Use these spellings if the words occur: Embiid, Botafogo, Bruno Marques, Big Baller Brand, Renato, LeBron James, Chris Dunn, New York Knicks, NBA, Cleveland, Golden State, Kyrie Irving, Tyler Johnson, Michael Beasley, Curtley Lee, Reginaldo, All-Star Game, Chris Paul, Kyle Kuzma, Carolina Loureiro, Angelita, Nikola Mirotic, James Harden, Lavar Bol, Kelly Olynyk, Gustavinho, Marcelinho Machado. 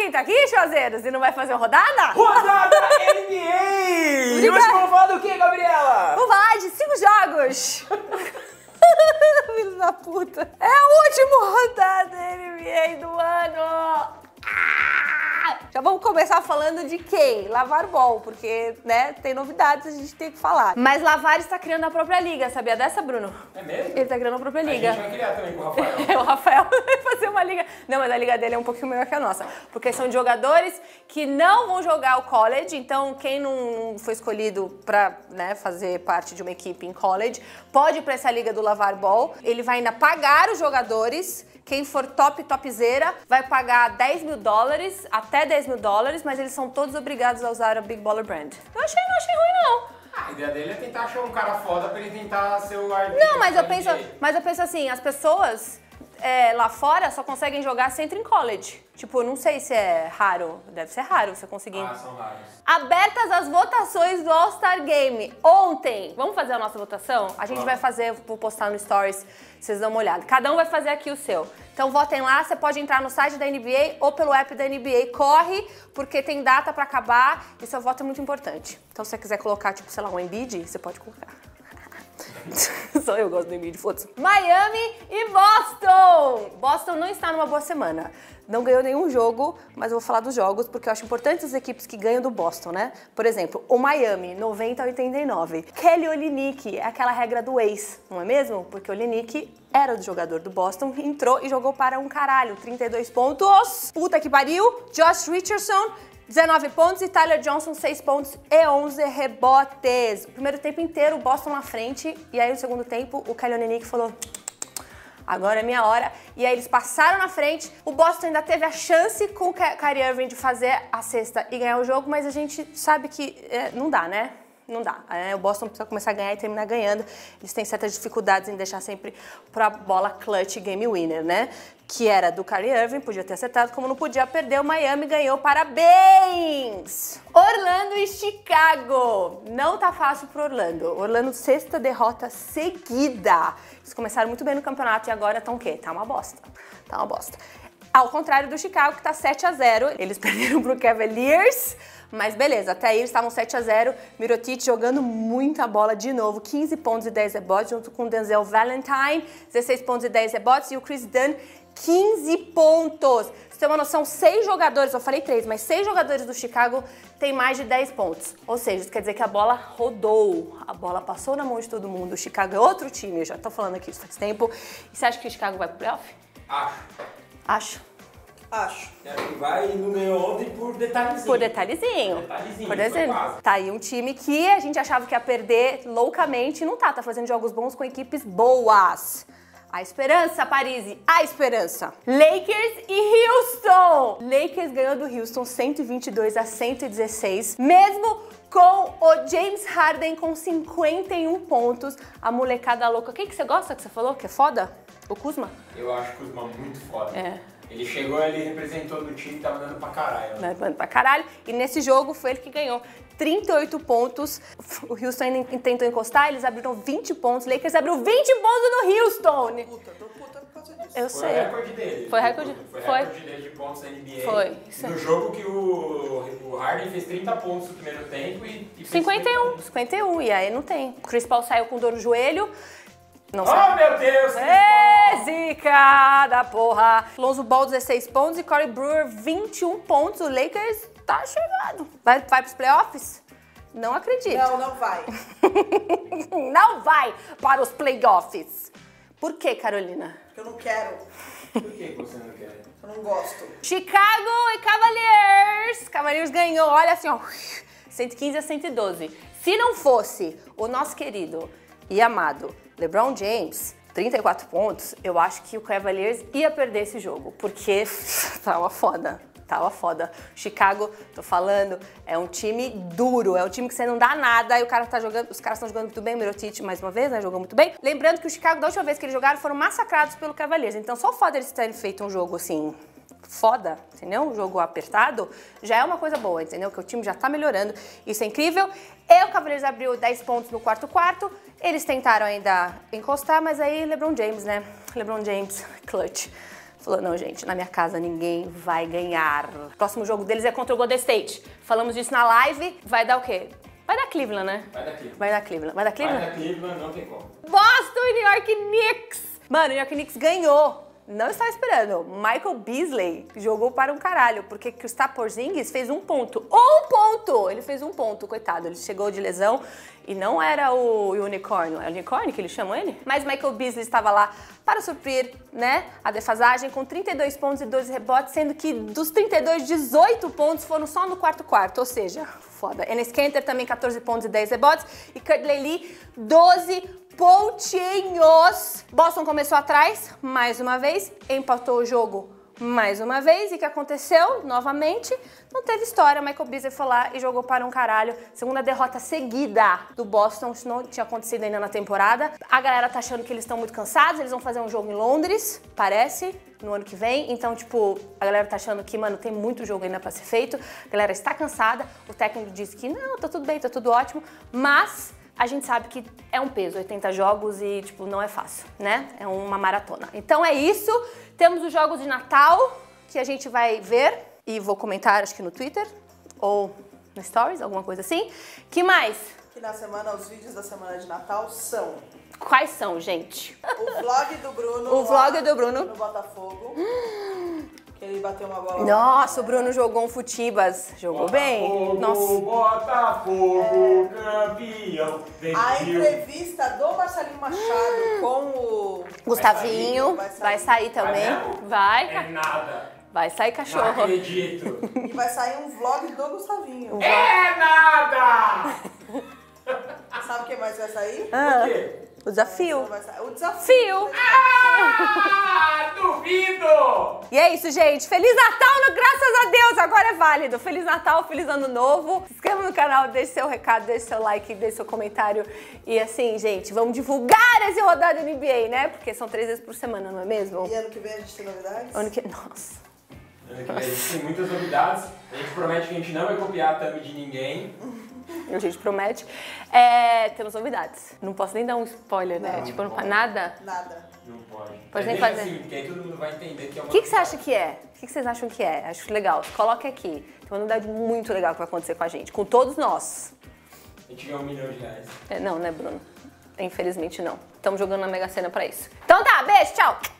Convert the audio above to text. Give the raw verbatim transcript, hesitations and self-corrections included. quem tá aqui, Chazeiros? E não vai fazer rodada? Rodada N B A! E hoje vamos falar do que, Gabriela? Vamos falar de cinco jogos! Filho da puta! É a última rodada N B A do ano! Ah! Já vamos começar falando de quem? Lavar Bol, porque, né, tem novidades, a gente tem que falar. Mas Lavar está criando a própria liga, sabia dessa, Bruno? É mesmo? Ele está criando a própria liga. A gente vai criar também com o Rafael. É, o Rafael vai fazer uma liga... Não, mas a liga dele é um pouquinho melhor que a nossa, porque são jogadores que não vão jogar o college, então quem não foi escolhido para, né, fazer parte de uma equipe em college, pode ir para essa liga do Lavar Bol. Ele vai ainda pagar os jogadores, quem for top, topzera, vai pagar dez mil dólares, até dez mil dólares, mas eles são todos obrigados a usar a Big Baller Brand. Eu achei, não achei ruim, não. A ideia dele é tentar achar um cara foda pra ele tentar ser o guarda. Não, mas eu, penso, mas eu penso assim, as pessoas é, lá fora só conseguem jogar se entra em college. Tipo, não sei se é raro, deve ser raro você conseguir. Ah, são raros. Abertas as votações do All-Star Game ontem. Vamos fazer a nossa votação? A gente Vamos. vai fazer, vou postar no Stories, vocês dão uma olhada. Cada um vai fazer aqui o seu. Então votem lá, você pode entrar no site da N B A ou pelo app da N B A. Corre, porque tem data pra acabar e seu voto é muito importante. Então se você quiser colocar, tipo, sei lá, um Embiid, você pode colocar. Só eu gosto do Embiid, foda-se. Miami e Boston! Boston não está numa boa semana. Não ganhou nenhum jogo, mas eu vou falar dos jogos, porque eu acho importante as equipes que ganham do Boston, né? Por exemplo, o Miami, noventa a oitenta e nove. Kelly Olynyk, é aquela regra do ex, não é mesmo? Porque Olynyk era o jogador do Boston, entrou e jogou para um caralho, trinta e dois pontos. Puta que pariu! Josh Richardson, dezenove pontos, e Tyler Johnson, seis pontos e onze rebotes. O primeiro tempo inteiro, o Boston na frente, e aí no segundo tempo, o Kelly Olynyk falou, agora é minha hora, e aí eles passaram na frente, o Boston ainda teve a chance com o Kyrie Irving de fazer a cesta e ganhar o jogo, mas a gente sabe que é, não dá, né? Não dá, né? O Boston precisa começar a ganhar e terminar ganhando. Eles têm certas dificuldades em deixar sempre pra bola clutch game winner, né? Que era do Kyrie Irving, podia ter acertado, como não podia perder, o Miami ganhou, parabéns! Orlando e Chicago. Não tá fácil pro Orlando. Orlando, sexta derrota seguida. Eles começaram muito bem no campeonato e agora estão o quê? Tá uma bosta. Tá uma bosta. Ao contrário do Chicago, que tá sete a zero. Eles perderam pro Cavaliers. Mas beleza, até aí eles estavam sete a zero, Mirotic jogando muita bola de novo, quinze pontos e dez rebotes, junto com o Denzel Valentine, dezesseis pontos e dez rebotes, e o Chris Dunn, quinze pontos. Pra você ter uma noção, seis jogadores, eu falei três, mas seis jogadores do Chicago têm mais de dez pontos. Ou seja, isso quer dizer que a bola rodou, a bola passou na mão de todo mundo. O Chicago é outro time, eu já tô falando aqui isso faz tempo. E você acha que o Chicago vai pro playoff? Acho. Acho. Acho. Acho que vai e não ganhou ontem por detalhezinho. Por detalhezinho. Detalhezinho. Por detalhezinho. Tá aí um time que a gente achava que ia perder loucamente e não tá. Tá fazendo jogos bons com equipes boas. A esperança, Paris. A esperança. Lakers e Houston. Lakers ganhou do Houston cento e vinte e dois a cento e dezesseis. Mesmo com o James Harden com cinquenta e um pontos. A molecada louca. Quem que você gosta que você falou que é foda? O Kuzma? Eu acho o Kuzma muito foda. É. Ele chegou, ele representou do time, tava dando pra caralho. Né? Dando pra caralho. E nesse jogo foi ele que ganhou trinta e oito pontos. O Houston ainda tentou encostar, eles abriram vinte pontos. Lakers abriu vinte pontos no Houston. Puta, tô puta por causa disso. Eu foi sei. Foi recorde dele. Foi recorde, foi recorde foi. dele de pontos na N B A. Foi. Isso. No jogo que o, o Harden fez trinta pontos no primeiro tempo e... e cinquenta e um, cinquenta e um. E aí não tem. O Chris Paul saiu com dor no joelho. Não oh, sabe. Meu Deus! É zica da porra! Lonzo Ball, dezesseis pontos e Corey Brewer, vinte e um pontos. O Lakers tá chegando. Vai, vai pros playoffs? Não acredito. Não, não vai. Não vai para os playoffs. Por quê, Carolina? Eu não quero. Por que você não quer? Eu não gosto. Chicago e Cavaliers. Cavaliers ganhou, olha assim, ó. cento e quinze a cento e doze. Se não fosse o nosso querido e amado LeBron James, trinta e quatro pontos, eu acho que o Cavaliers ia perder esse jogo, porque tava foda, tava foda. Chicago, tô falando, é um time duro, é um time que você não dá nada, e o cara tá jogando, os caras estão jogando muito bem, o Mirotic, mais uma vez, né, jogou muito bem. Lembrando que o Chicago, da última vez que eles jogaram, foram massacrados pelo Cavaliers, então só o foda eles terem feito um jogo assim... foda, entendeu? Um jogo apertado já é uma coisa boa, entendeu? Que o time já tá melhorando, isso é incrível. E o Cavaliers abriu dez pontos no quarto quarto, eles tentaram ainda encostar, mas aí LeBron James, né? LeBron James, clutch. Falou, não, gente, na minha casa ninguém vai ganhar. O próximo jogo deles é contra o Golden State. Falamos disso na live, vai dar o quê? Vai dar Cleveland, né? Vai dar Cleveland. Vai dar Cleveland. Vai dar Cleveland? Vai dar Cleveland, não tem como. Boston e New York Knicks. Mano, o New York Knicks ganhou. Não estava esperando. Michael Beasley jogou para um caralho, porque que o Porzingis fez um ponto. Um ponto! Ele fez um ponto, coitado. Ele chegou de lesão e não era o unicórnio. É o unicórnio que eles chamam ele? Mas Michael Beasley estava lá para suprir, né, a defasagem com trinta e dois pontos e doze rebotes, sendo que dos trinta e dois, dezoito pontos foram só no quarto quarto, ou seja, foda. Enes Kanter também quatorze pontos e dez rebotes e Curtley Lee doze pontos. Pontinhos! Boston começou atrás, mais uma vez, empatou o jogo mais uma vez, e o que aconteceu? Novamente, não teve história, Michael Beasley foi lá e jogou para um caralho, segunda derrota seguida do Boston, isso não tinha acontecido ainda na temporada, a galera tá achando que eles estão muito cansados, eles vão fazer um jogo em Londres, parece, no ano que vem, então, tipo, a galera tá achando que, mano, tem muito jogo ainda pra ser feito, a galera está cansada, o técnico disse que não, tá tudo bem, tá tudo ótimo, mas... a gente sabe que é um peso, oitenta jogos e, tipo, não é fácil, né? É uma maratona. Então é isso, temos os jogos de Natal, que a gente vai ver, e vou comentar, acho que no Twitter, ou no Stories, alguma coisa assim. Que mais? Que na semana, os vídeos da semana de Natal são... Quais são, gente? O vlog do Bruno. O vlog do Bruno. No Botafogo. Ele bateu uma bola. Nossa, o Bruno jogou um futibas. Jogou Botafogo, bem. Nossa. Botafogo, é. Campeão. A entrevista do Marcelinho Machado hum. com o... Gustavinho. Vai sair, vai sair. Vai sair também. Vai. Vai. É nada. Vai sair cachorro. Não acredito. E vai sair um vlog do Gustavinho. É nada! Sabe o que mais vai sair? Ah. O quê? O desafio. O desafio. Ah, duvido! E é isso, gente. Feliz Natal, graças a Deus. Agora é válido. Feliz Natal, feliz Ano Novo. Se inscreva no canal, deixe seu recado, deixe seu like, deixe seu comentário. E assim, gente, vamos divulgar essa rodada N B A, né? Porque são três vezes por semana, não é mesmo? E ano que vem a gente tem novidades? Ano que... Nossa. Ano que vem a gente tem muitas novidades. A gente promete que a gente não vai copiar a thumb de ninguém. A gente promete. É, temos novidades. Não posso nem dar um spoiler, né? Não, tipo, não pode. Nada? Nada. Não pode. Pode é nem fazer. Assim, porque aí todo mundo vai entender que é uma... O que, que você acha que é? O que, que vocês acham que é? Acho legal. Coloque aqui. Tem uma novidade muito legal que vai acontecer com a gente. Com todos nós. A gente ganhou um milhão de reais. É, não, né, Bruno? Infelizmente, não. Estamos jogando na mega-sena pra isso. Então tá, beijo, tchau!